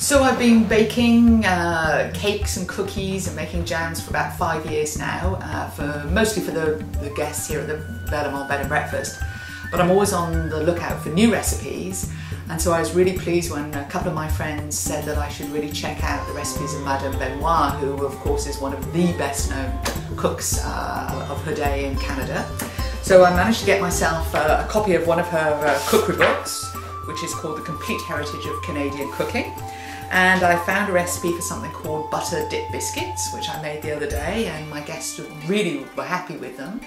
So I've been baking cakes and cookies and making jams for about 5 years now, mostly for the guests here at the Bellemont Bed and Breakfast. But I'm always on the lookout for new recipes, and so I was really pleased when a couple of my friends said that I should really check out the recipes of Madame Benoît, who of course is one of the best known cooks of her day in Canada. So I managed to get myself a copy of one of her cookery books, which is called The Complete Heritage of Canadian Cooking. And I found a recipe for something called Butter Dip Biscuits, which I made the other day, and my guests really were happy with them.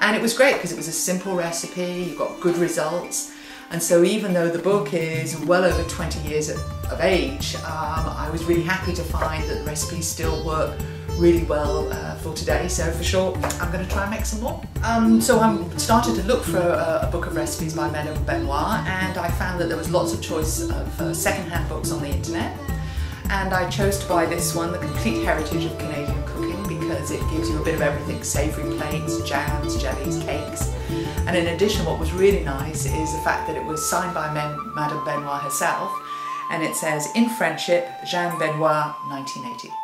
And it was great because it was a simple recipe, you got good results. And so even though the book is well over 20 years of age, I was really happy to find that the recipes still work really well for today. So for sure, I'm going to try and make some more. So I started to look for a book of recipes by Madame Benoît, and I found that there was lots of choice of second-hand books on the internet. And I chose to buy this one, The Complete Heritage of Canadian Cooking, because it gives you a bit of everything: savoury plates, jams, jellies, cakes. And in addition, what was really nice is the fact that it was signed by Madame Benoît herself, and it says, "In friendship, Jehane Benoît, 1980.